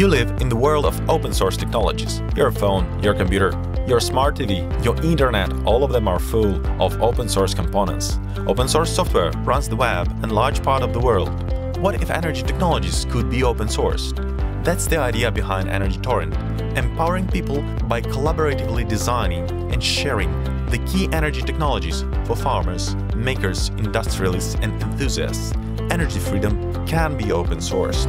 You live in the world of open source technologies. Your phone, your computer, your smart TV, your internet, all of them are full of open source components. Open source software runs the web and large part of the world. What if energy technologies could be open sourced? That's the idea behind EnergyTorrent, empowering people by collaboratively designing and sharing the key energy technologies for farmers, makers, industrialists, and enthusiasts. Energy freedom can be open sourced.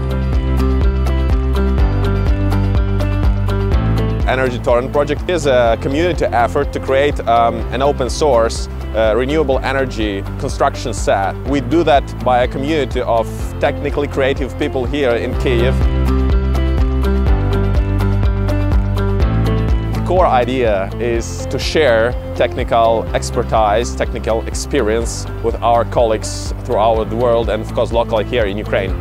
EnergyTorrent project is a community effort to create an open source renewable energy construction set. We do that by a community of technically creative people here in Kyiv. The core idea is to share technical expertise, technical experience with our colleagues throughout the world and of course locally here in Ukraine.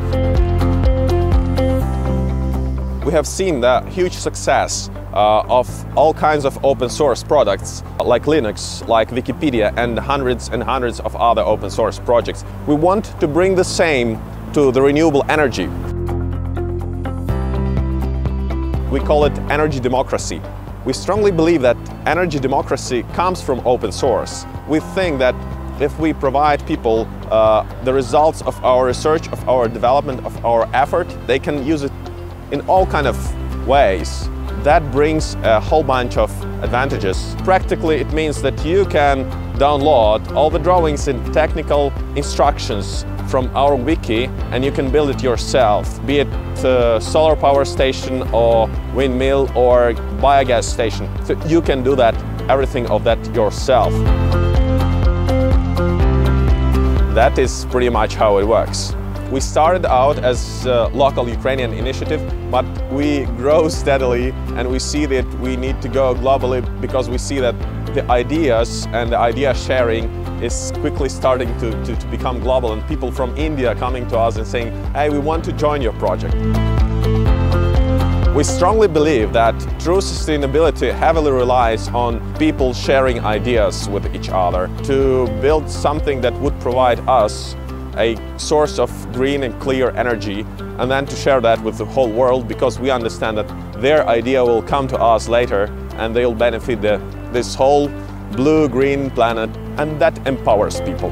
We have seen the huge success of all kinds of open source products like Linux, like Wikipedia, and hundreds of other open source projects. We want to bring the same to the renewable energy. We call it energy democracy. We strongly believe that energy democracy comes from open source. We think that if we provide people the results of our research, of our development, of our effort, they can use it in all kinds of ways. That brings a whole bunch of advantages. Practically, it means that you can download all the drawings and technical instructions from our wiki and you can build it yourself, be it a solar power station or windmill or biogas station. So you can do that, everything of that yourself. That is pretty much how it works. We started out as a local Ukrainian initiative, but we grow steadily and we see that we need to go globally because we see that the ideas and the idea sharing is quickly starting to become global, and people from India coming to us and saying, hey, we want to join your project. We strongly believe that true sustainability heavily relies on people sharing ideas with each other to build something that would provide us a source of green and clear energy, and then to share that with the whole world, because we understand that their idea will come to us later and they'll benefit this whole blue-green planet, and that empowers people.